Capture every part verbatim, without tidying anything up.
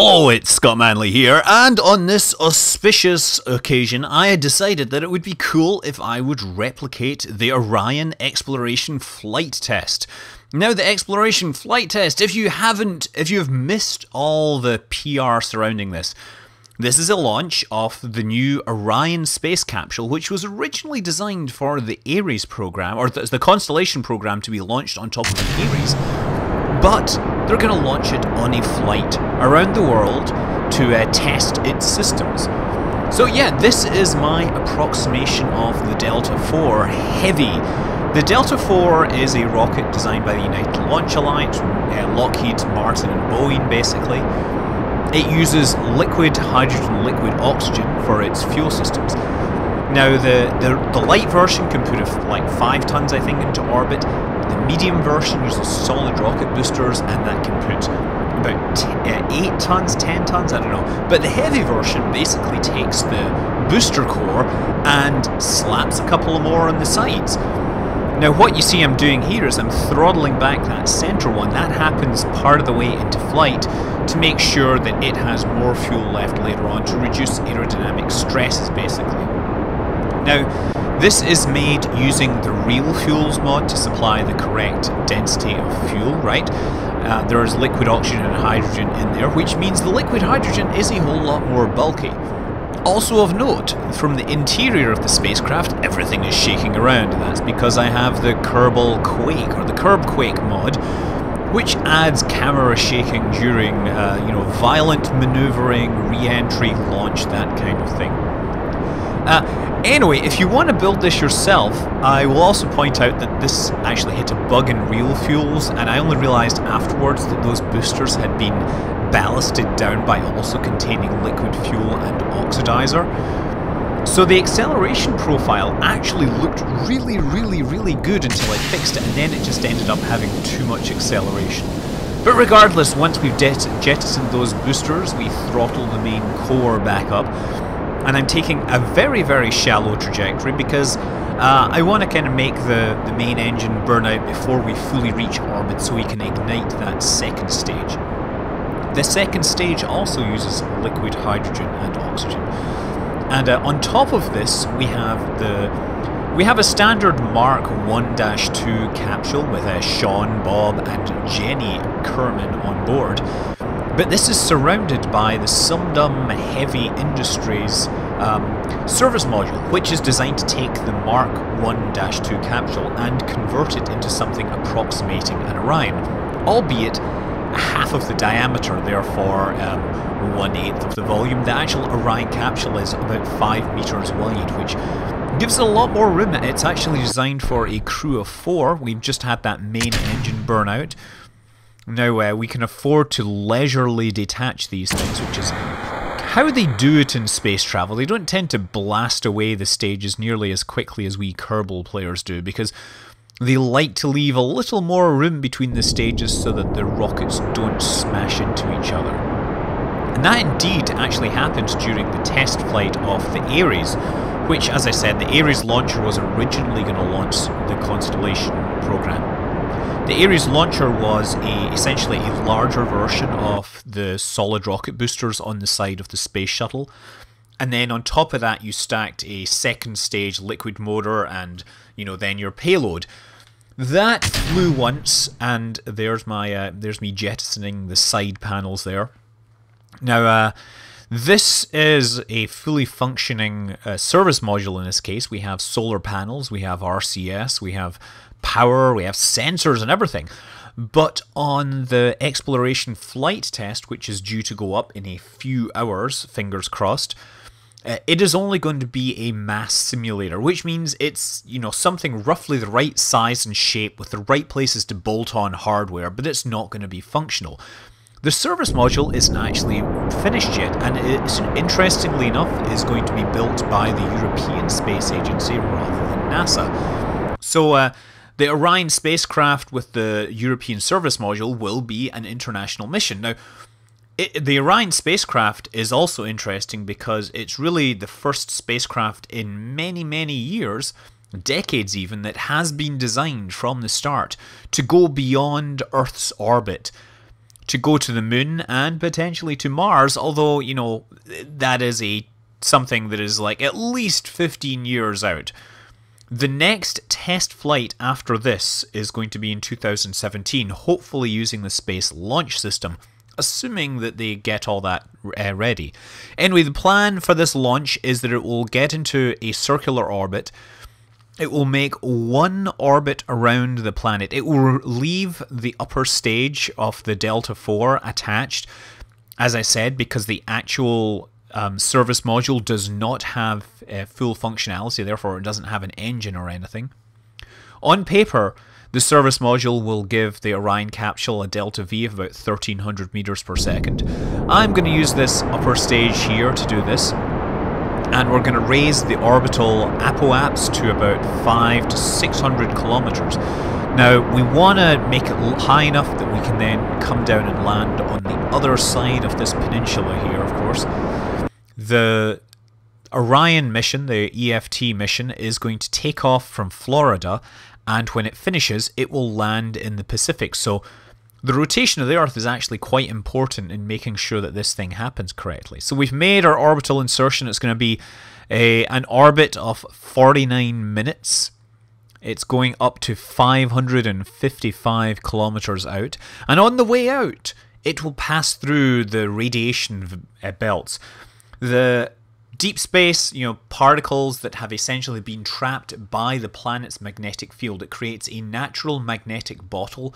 Hello, it's Scott Manley here, and on this auspicious occasion I had decided that it would be cool if I would replicate the Orion Exploration Flight Test. Now, the Exploration Flight Test, if you haven't, if you've missed all the P R surrounding this, this is a launch of the new Orion space capsule, which was originally designed for the Ares program, or the Constellation program, to be launched on top of the Ares. But they're going to launch it on a flight around the world to uh, test its systems. So yeah, this is my approximation of the Delta four Heavy. The Delta four is a rocket designed by the United Launch Alliance, uh, Lockheed Martin and Boeing basically. It uses liquid hydrogen, liquid oxygen for its fuel systems. Now the, the, the light version can put a, like five tons I think into orbit. The medium version uses solid rocket boosters and that can put about t uh, eight tons, ten tons, I don't know. But the heavy version basically takes the booster core and slaps a couple more on the sides. Now what you see I'm doing here is I'm throttling back that centre one. That happens part of the way into flight to make sure that it has more fuel left later on to reduce aerodynamic stresses basically. Now, this is made using the Real Fuels mod to supply the correct density of fuel, right? Uh, there is liquid oxygen and hydrogen in there, which means the liquid hydrogen is a whole lot more bulky. Also of note, from the interior of the spacecraft, everything is shaking around. That's because I have the Kerbquake, or the Kerbquake mod, which adds camera shaking during, uh, you know, violent maneuvering, re-entry, launch, that kind of thing. Uh, Anyway, if you want to build this yourself, I will also point out that this actually hit a bug in Real Fuels, and I only realised afterwards that those boosters had been ballasted down by also containing liquid fuel and oxidizer. So the acceleration profile actually looked really, really, really good until I fixed it, and then it just ended up having too much acceleration. But regardless, once we've jettisoned those boosters, we throttle the main core back up. And I'm taking a very, very shallow trajectory because uh, I want to kind of make the, the main engine burn out before we fully reach orbit so we can ignite that second stage. The second stage also uses liquid hydrogen and oxygen. And uh, on top of this, we have the we have a standard Mark one dash two capsule with uh, Sean, Bob and Jenny Kerman on board. But this is surrounded by the Sumdum Heavy Industries um, service module, which is designed to take the Mark one dash two capsule and convert it into something approximating an Orion, albeit half of the diameter, therefore um, one eighth of the volume. The actual Orion capsule is about five meters wide, which gives it a lot more room. It's actually designed for a crew of four. We've just had that main engine burnout. Now uh, we can afford to leisurely detach these things, which is how they do it in space travel. They don't tend to blast away the stages nearly as quickly as we Kerbal players do, because they like to leave a little more room between the stages so that the rockets don't smash into each other. And that indeed actually happened during the test flight of the Ares, which, as I said, the Ares launcher was originally going to launch the Constellation program. The Ares launcher was a, essentially a larger version of the solid rocket boosters on the side of the space shuttle, and then on top of that you stacked a second stage liquid motor and, you know, then your payload. That flew once, and there's my uh, there's me jettisoning the side panels there. Now uh, this is a fully functioning uh, service module in this case. We have solar panels, we have R C S, we have power, we have sensors and everything. But on the Exploration Flight Test, which is due to go up in a few hours, fingers crossed, uh, it is only going to be a mass simulator, which means it's, you know, something roughly the right size and shape with the right places to bolt on hardware, but it's not going to be functional. The service module isn't actually finished yet, and it's, interestingly enough, is going to be built by the European Space Agency rather than NASA. So uh the Orion spacecraft with the European service module will be an international mission. Now, it, the Orion spacecraft is also interesting because it's really the first spacecraft in many, many years, decades even, that has been designed from the start to go beyond Earth's orbit to go to the moon and potentially to Mars, although, you know, that is a something that is like at least fifteen years out. The next test flight after this is going to be in two thousand seventeen, hopefully using the space launch system, assuming that they get all that uh, ready. Anyway, the plan for this launch is that it will get into a circular orbit. It will make one orbit around the planet. It will leave the upper stage of the Delta four attached, as I said, because the actual um, service module does not have uh, full functionality, therefore it doesn't have an engine or anything. On paper, the service module will give the Orion capsule a Delta V of about thirteen hundred meters per second. I'm going to use this upper stage here to do this. And we're going to raise the orbital apoaps to about five to six hundred kilometers. Now, we want to make it high enough that we can then come down and land on the other side of this peninsula here, of course. The Orion mission, the E F T mission, is going to take off from Florida, and when it finishes, it will land in the Pacific. So the rotation of the Earth is actually quite important in making sure that this thing happens correctly. So we've made our orbital insertion. It's going to be a, an orbit of forty-nine minutes. It's going up to five hundred fifty-five kilometers out. And on the way out, it will pass through the radiation belts. The deep space, you know, particles that have essentially been trapped by the planet's magnetic field. It creates a natural magnetic bottle,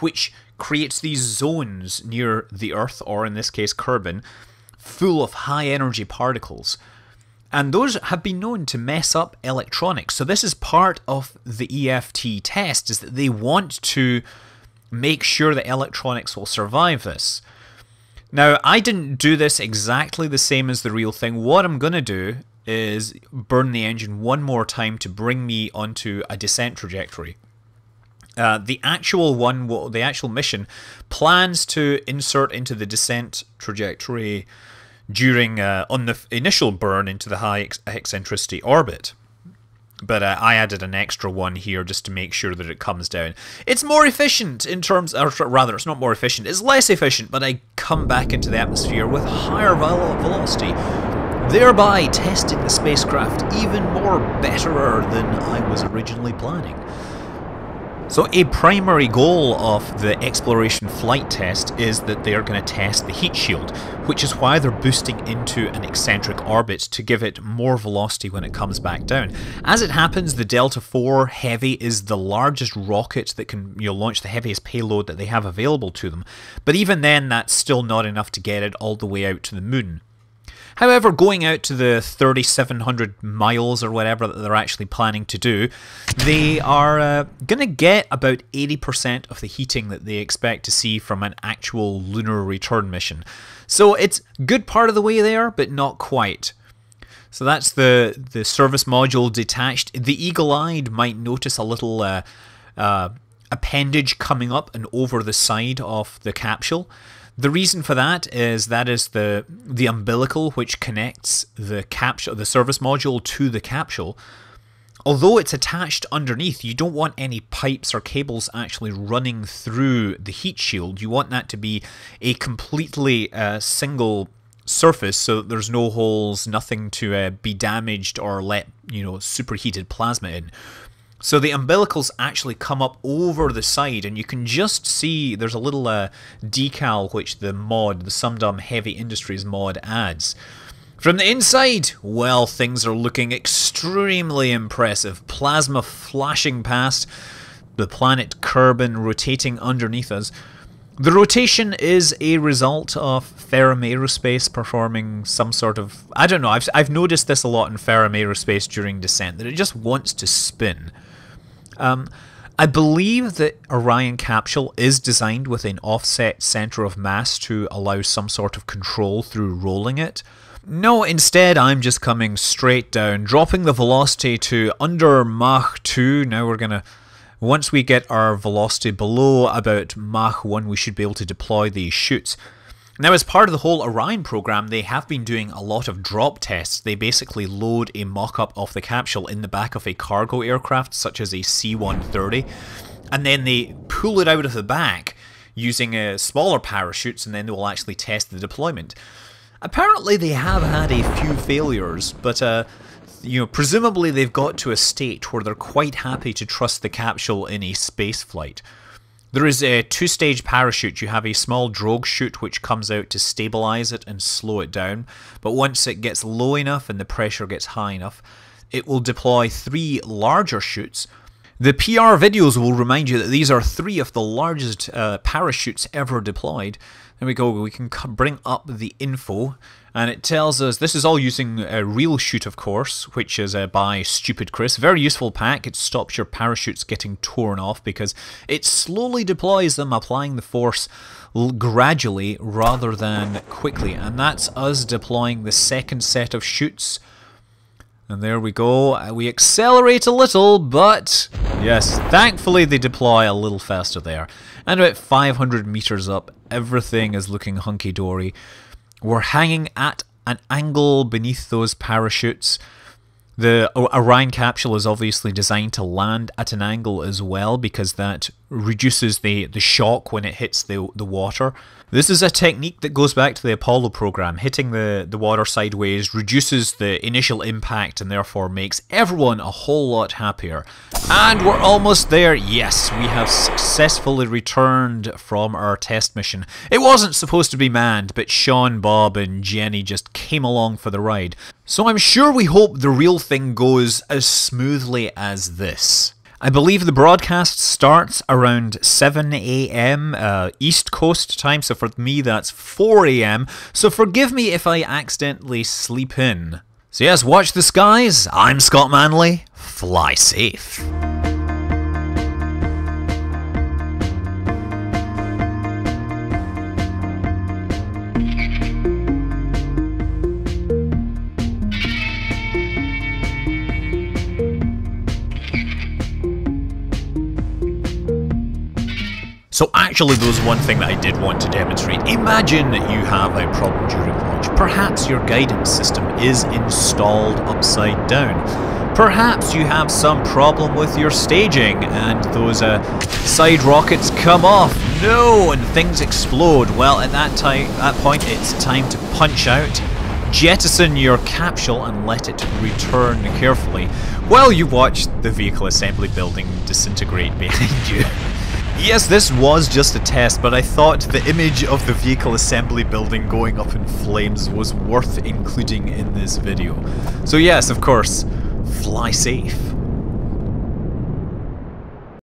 which creates these zones near the Earth, or in this case Kerbin, full of high-energy particles. And those have been known to mess up electronics. So this is part of the E F T test, is that they want to make sure that electronics will survive this. Now, I didn't do this exactly the same as the real thing. What I'm going to do is burn the engine one more time to bring me onto a descent trajectory. Uh, the actual one, well, the actual mission, plans to insert into the descent trajectory during uh, on the initial burn into the high ex eccentricity orbit. But uh, I added an extra one here just to make sure that it comes down. It's more efficient in terms, or rather, it's not more efficient. It's less efficient, but I come back into the atmosphere with higher velocity, thereby testing the spacecraft even more betterer than I was originally planning. So a primary goal of the Exploration Flight Test is that they are going to test the heat shield, which is why they're boosting into an eccentric orbit to give it more velocity when it comes back down. As it happens, the Delta four Heavy is the largest rocket that can, you know, launch the heaviest payload that they have available to them, but even then that's still not enough to get it all the way out to the moon. However, going out to the thirty-seven hundred miles or whatever that they're actually planning to do, they are uh, going to get about eighty percent of the heating that they expect to see from an actual lunar return mission. So it's a good part of the way there, but not quite. So that's the, the service module detached. The eagle-eyed might notice a little uh, uh, appendage coming up and over the side of the capsule. The reason for that is that is the the umbilical which connects the capsule, the service module, to the capsule. Although it's attached underneath, you don't want any pipes or cables actually running through the heat shield. You want that to be a completely uh, single surface, so that there's no holes, nothing to uh, be damaged or let, you know, superheated plasma in. So the umbilicals actually come up over the side, and you can just see there's a little uh, decal which the mod, the Sumdum Heavy Industries mod, adds. From the inside, well, things are looking extremely impressive. Plasma flashing past, the planet Kerbin rotating underneath us. The rotation is a result of Ferrum Aerospace performing some sort of, I don't know, I've, I've noticed this a lot in Ferrum Aerospace during descent, that it just wants to spin. Um, I believe that Orion capsule is designed with an offset center of mass to allow some sort of control through rolling it. No, instead I'm just coming straight down, dropping the velocity to under Mach two. Now we're going to, once we get our velocity below about Mach one, we should be able to deploy these chutes. Now, as part of the whole Orion program, they have been doing a lot of drop tests. They basically load a mock-up of the capsule in the back of a cargo aircraft, such as a C one thirty, and then they pull it out of the back using uh, smaller parachutes, and then they will actually test the deployment. Apparently they have had a few failures, but uh, you know, presumably they've got to a state where they're quite happy to trust the capsule in a space flight. There is a two-stage parachute. You have a small drogue chute which comes out to stabilize it and slow it down, but once it gets low enough and the pressure gets high enough, it will deploy three larger chutes. The P R videos will remind you that these are three of the largest uh, parachutes ever deployed. There we go, we can bring up the info, and it tells us this is all using a Real Chute, of course, which is uh, by Stupid Chris. Very useful pack. It stops your parachutes getting torn off because it slowly deploys them, applying the force gradually rather than quickly. And that's us deploying the second set of chutes. And there we go, we accelerate a little, but yes, thankfully they deploy a little faster there. And about five hundred meters up, everything is looking hunky-dory. We're hanging at an angle beneath those parachutes. The Orion capsule is obviously designed to land at an angle as well, because that reduces the, the shock when it hits the, the water. This is a technique that goes back to the Apollo program. Hitting the, the water sideways reduces the initial impact and therefore makes everyone a whole lot happier. And we're almost there. Yes, we have successfully returned from our test mission. It wasn't supposed to be manned, but Sean, Bob and Jenny just came along for the ride. So I'm sure we hope the real thing goes as smoothly as this. I believe the broadcast starts around seven A M uh, East Coast time, so for me that's four A M, so forgive me if I accidentally sleep in. So yes, watch the skies, I'm Scott Manley, fly safe. So actually there was one thing that I did want to demonstrate. Imagine that you have a problem during launch. Perhaps your guidance system is installed upside down. Perhaps you have some problem with your staging and those uh, side rockets come off. No! And things explode. Well, at that, time, that point it's time to punch out, jettison your capsule and let it return carefully while you watch the vehicle assembly building disintegrate behind you. Yes, this was just a test, but I thought the image of the vehicle assembly building going up in flames was worth including in this video. So yes, of course, fly safe.